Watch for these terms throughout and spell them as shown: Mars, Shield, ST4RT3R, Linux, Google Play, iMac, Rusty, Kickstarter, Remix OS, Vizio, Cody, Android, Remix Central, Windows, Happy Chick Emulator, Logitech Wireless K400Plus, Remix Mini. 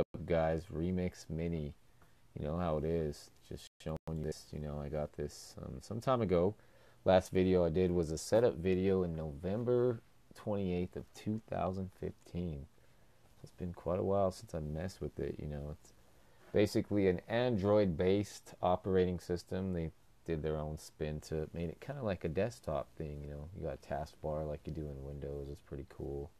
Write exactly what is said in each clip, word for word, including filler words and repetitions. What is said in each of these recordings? up, guys? Remix Mini. You know how it is. Just showing you this. You know, I got this um, some time ago. Last video I did was a setup video in November twenty-eighth of two thousand fifteen. It's been quite a while since I messed with it. You know, it's basically an Android-based operating system. They did their own spin to it, made it kind of like a desktop thing. You know, you got a taskbar like you do in Windows. It's pretty cool.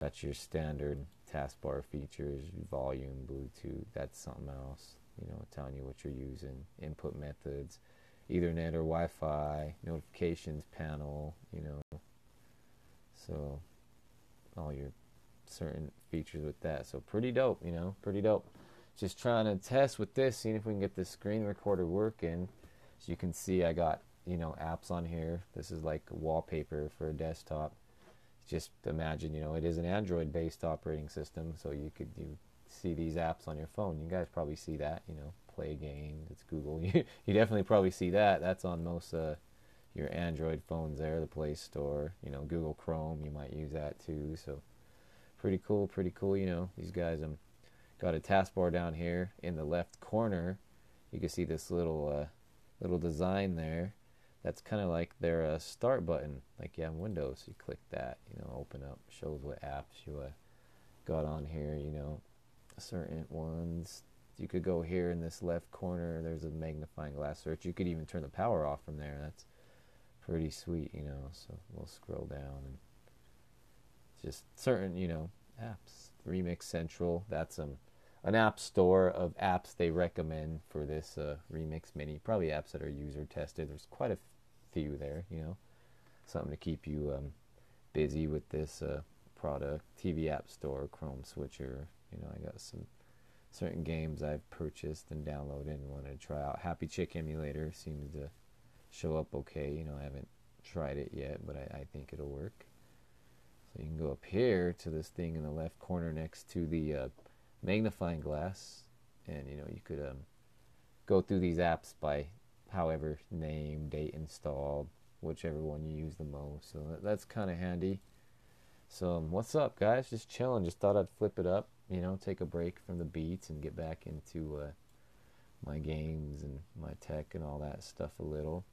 Got your standard taskbar features, volume, Bluetooth. That's something else. You know, telling you what you're using, input methods, Ethernet or Wi-Fi, notifications panel. You know, so all your certain features with that. So pretty dope, you know, pretty dope. Just trying to test with this, seeing if we can get the screen recorder working. As you can see, I got, you know, apps on here. This is like wallpaper for a desktop. Just imagine, you know, it is an Android-based operating system, so you could you see these apps on your phone. You guys probably see that, you know, play games. It's Google. You you definitely probably see that. That's on most uh, your Android phones there, the Play Store. You know, Google Chrome. You might use that too. So pretty cool, pretty cool. You know, these guys um got a taskbar down here in the left corner. You can see this little uh, little design there. That's kind of like their uh, start button, like you have Windows. You click that, you know, open up, shows what apps you uh, got on here, you know, certain ones. You could go here in this left corner, there's a magnifying glass search. You could even turn the power off from there. That's pretty sweet, you know. So we'll scroll down and just certain, you know, apps. Remix Central, that's um, an app store of apps they recommend for this uh, Remix Mini. Probably apps that are user tested. There's quite a few there, you know. Something to keep you um, busy with this uh, product. T V App Store, Chrome Switcher. You know, I got some certain games I've purchased and downloaded and wanted to try out. Happy Chick Emulator seems to show up okay. You know, I haven't tried it yet, but I, I think it'll work. So you can go up here to this thing in the left corner next to the uh, magnifying glass, and you know you could um, go through these apps by however name, date installed, whichever one you use the most. So that, that's kind of handy. So um, what's up, guys? Just chilling. Just thought I'd flip it up, you know, take a break from the beats and get back into uh, my games and my tech and all that stuff a little.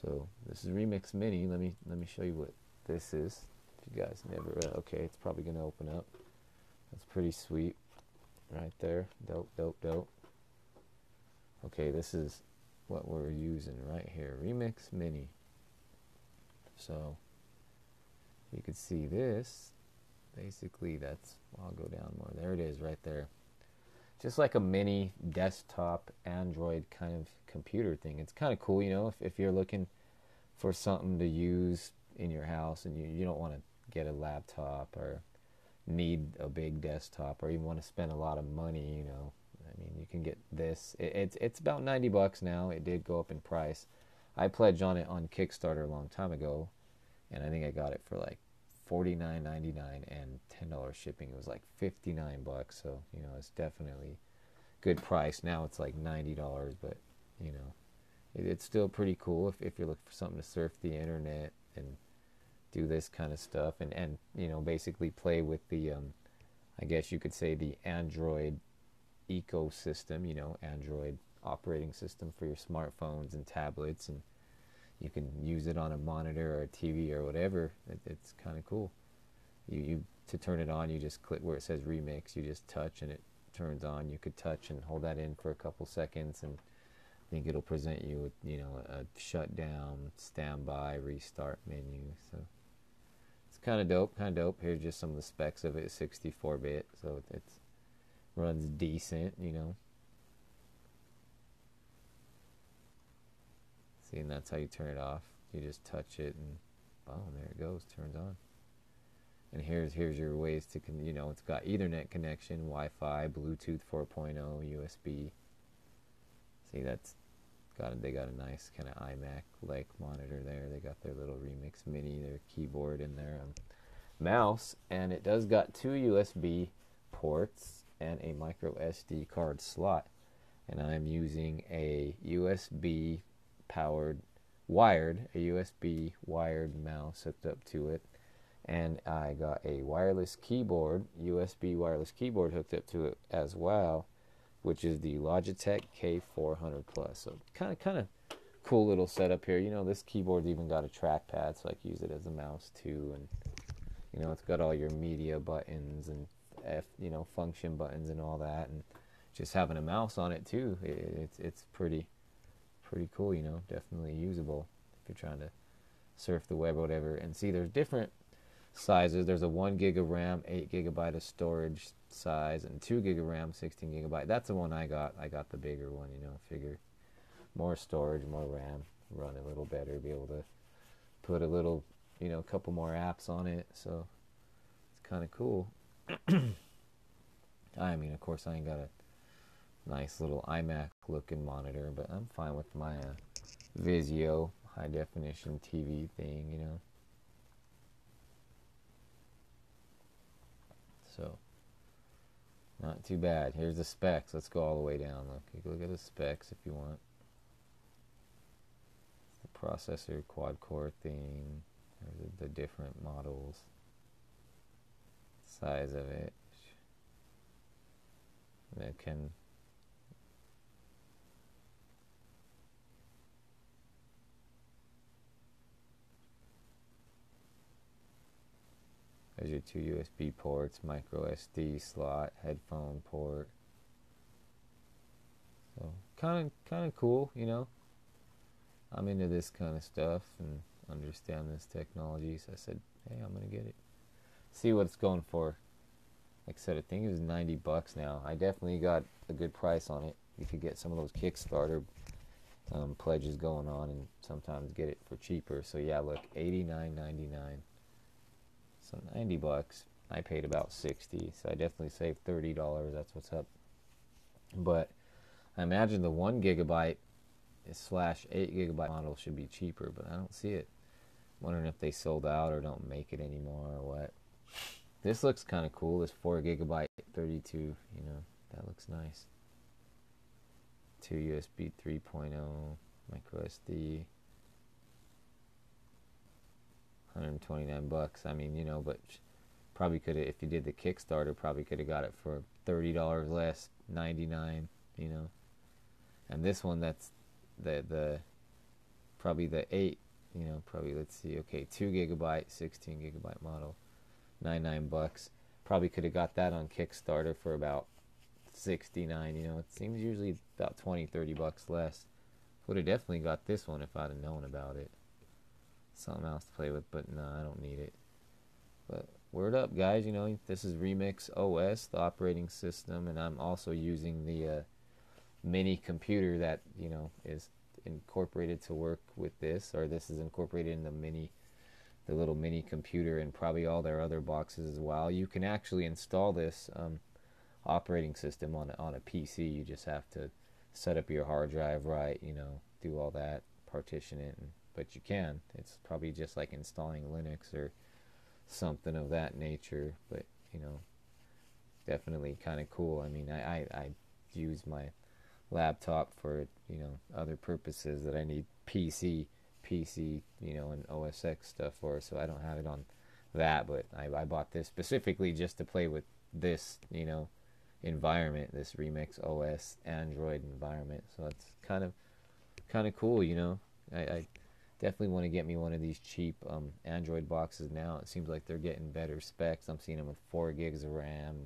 So this is Remix Mini. Let me let me show you what this is. If you guys never uh, okay, it's probably gonna open up. That's pretty sweet. Right there. Dope, dope, dope. Okay, this is what we're using right here. Remix Mini. So, you can see this. Basically, that's... I'll go down more. There it is right there. Just like a mini desktop Android kind of computer thing. It's kind of cool, you know, if, if you're looking for something to use in your house and you, you don't want to get a laptop or need a big desktop or you want to spend a lot of money, you know, I mean, you can get this. It, it's it's about ninety bucks now. It did go up in price. I pledged on it on Kickstarter a long time ago, and I think I got it for like forty-nine ninety-nine and ten dollars shipping. It was like fifty-nine bucks, so, you know, it's definitely good price. Now it's like ninety dollars, but, you know, it, it's still pretty cool if, if you're looking for something to surf the internet and do this kind of stuff and, and you know, basically play with the, um, I guess you could say the Android ecosystem, you know, Android operating system for your smartphones and tablets, and you can use it on a monitor or a T V or whatever. It, it's kind of cool. You, you to turn it on, you just click where it says Remix, you just touch and it turns on. You could touch and hold that in for a couple seconds, and I think it'll present you with, you know, a shutdown, standby, restart menu. So kind of dope, kind of dope. Here's just some of the specs of it. sixty-four bit, so it runs decent, you know. See, and that's how you turn it off. You just touch it, and boom, there it goes, turns on. And here's here's your ways to, con you know, it's got Ethernet connection, Wi-Fi, Bluetooth four point oh, U S B. See, that's got it. They got a nice kind of iMac-like monitor there. They got their little Remix Mini, their keyboard, and their um, mouse. And it does got two U S B ports and a micro S D card slot. And I'm using a U S B powered, wired, a U S B wired mouse hooked up to it. and I got a wireless keyboard, U S B wireless keyboard hooked up to it as well, which is the Logitech K four hundred Plus. So kind of kind of cool little setup here. You know, this keyboard's even got a trackpad, so I can use it as a mouse too. And you know, it's got all your media buttons and F, you know, function buttons and all that, and just having a mouse on it too. It, it's it's pretty pretty cool. You know, definitely usable if you're trying to surf the web or whatever. And see, there's different sizes. There's a one gig of RAM, eight gigabyte of storage size, and two gig of RAM, sixteen gigabyte. That's the one I got. I got the bigger one. You know, figure more storage, more RAM, run a little better, be able to put a little, you know, couple more apps on it. So it's kind of cool. I mean, of course, I ain't got a nice little iMac looking monitor, but I'm fine with my uh, Vizio high definition T V thing, you know. So not too bad. Here's the specs. Let's go all the way down. Look, you can look at the specs if you want. The processor, quad core thing, there's the different models, size of it. It can There's your two U S B ports, micro S D slot, headphone port. So kind of kind of cool, you know. I'm into this kind of stuff and understand this technology, so I said, hey, I'm gonna get it. See what it's going for. Like I said, I think it was ninety bucks now. I definitely got a good price on it. You could get some of those Kickstarter um, pledges going on and sometimes get it for cheaper. So yeah, look, eighty-nine ninety-nine. So ninety bucks. I paid about sixty, so I definitely saved thirty dollars. That's what's up. But I imagine the one gigabyte slash eight gigabyte model should be cheaper, but I don't see it. I'm wondering if they sold out or don't make it anymore or what. This looks kind of cool. This four gigabyte thirty-two, you know, that looks nice. Two U S B three point oh, micro S D. one hundred twenty-nine bucks. I mean, you know, but probably could have, if you did the Kickstarter, probably could have got it for thirty dollars less, ninety-nine, you know. And this one, that's the the probably the eight, you know, probably, let's see, okay, two gigabyte, sixteen gigabyte model, ninety-nine bucks. Probably could have got that on Kickstarter for about sixty-nine, you know. It seems usually about twenty, thirty bucks less. Would have definitely got this one if I'd have known about it. Something else to play with, but no, nah, I don't need it. But word up, guys, you know, this is Remix O S, the operating system, and I'm also using the uh, mini computer that, you know, is incorporated to work with this, or this is incorporated in the mini, the little mini computer, and probably all their other boxes as well. You can actually install this um, operating system on, on a P C. You just have to set up your hard drive right, you know, do all that, partition it, and but you can. It's probably just like installing Linux or something of that nature. But you know, definitely kind of cool. I mean, I, I, I use my laptop for, you know, other purposes that I need P C, P C, you know, and O S X stuff for. So I don't have it on that. But I, I bought this specifically just to play with this, you know, environment, this Remix O S Android environment. So it's kind of kind of cool, you know. I. I Definitely want to get me one of these cheap um, Android boxes now. It seems like they're getting better specs. I'm seeing them with four gigs of RAM,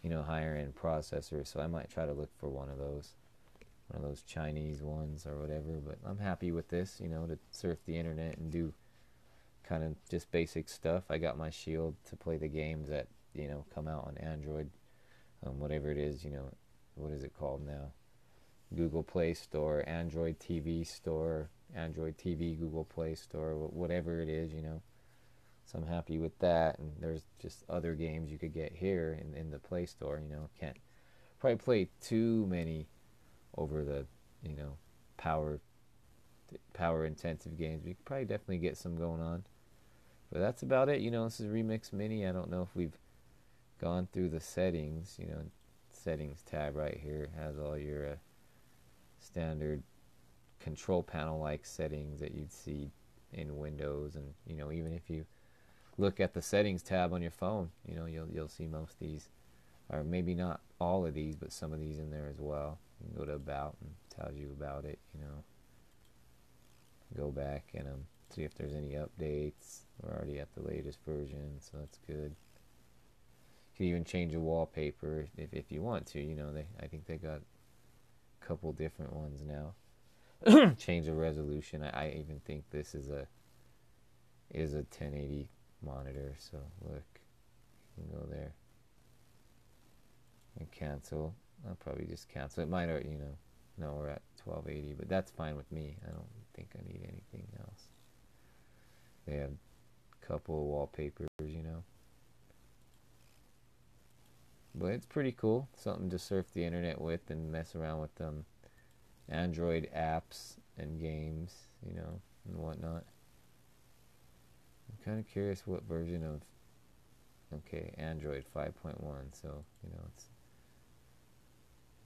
you know, higher end processors. So I might try to look for one of those, one of those Chinese ones or whatever. But I'm happy with this, you know, to surf the internet and do kind of just basic stuff. I got my Shield to play the games that, you know, come out on Android, um, whatever it is, you know, what is it called now? Google Play Store, Android T V Store. Android T V, Google Play Store, whatever it is, you know. So I'm happy with that. And there's just other games you could get here in, in the Play Store, you know. Can't probably play too many over the, you know, power power intensive games. We could probably definitely get some going on, but that's about it, you know. This is Remix Mini. I don't know if we've gone through the settings, you know. Settings tab right here has all your uh, standard control panel like settings that you'd see in Windows. And you know, even if you look at the settings tab on your phone, you know, you'll you'll see most of these, or maybe not all of these, but some of these in there as well. You can go to about and tells you about it, you know. Go back and um, see if there's any updates. We're already at the latest version, so that's good. You can even change the wallpaper if if you want to, you know. They I think they got a couple different ones now. Change the resolution. I, I even think this is a is a ten eighty monitor, so look, you can go there and cancel. I'll probably just cancel. It might, you know, no, we're at twelve eighty, but that's fine with me. I don't think I need anything else. They have a couple of wallpapers, you know. But it's pretty cool. Something to surf the internet with and mess around with them. Android apps and games, you know, and whatnot. I'm kind of curious what version of, okay, Android five point one, so, you know, it's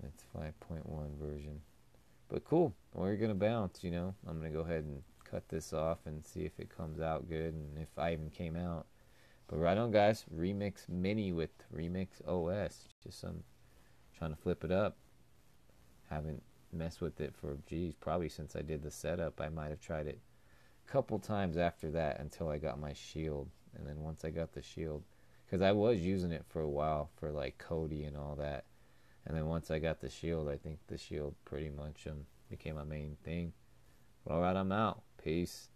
it's five point one version. But cool, we're going to bounce, you know. I'm going to go ahead and cut this off and see if it comes out good and if I even came out. But right on, guys, Remix Mini with Remix O S. Just some um, trying to flip it up. Haven't messed with it for, geez, probably since I did the setup. I might have tried it a couple times after that until I got my Shield. And then once I got the Shield, because I was using it for a while for like Cody and all that. And then once I got the Shield, I think the Shield pretty much um, became my main thing. But all right, I'm out. Peace.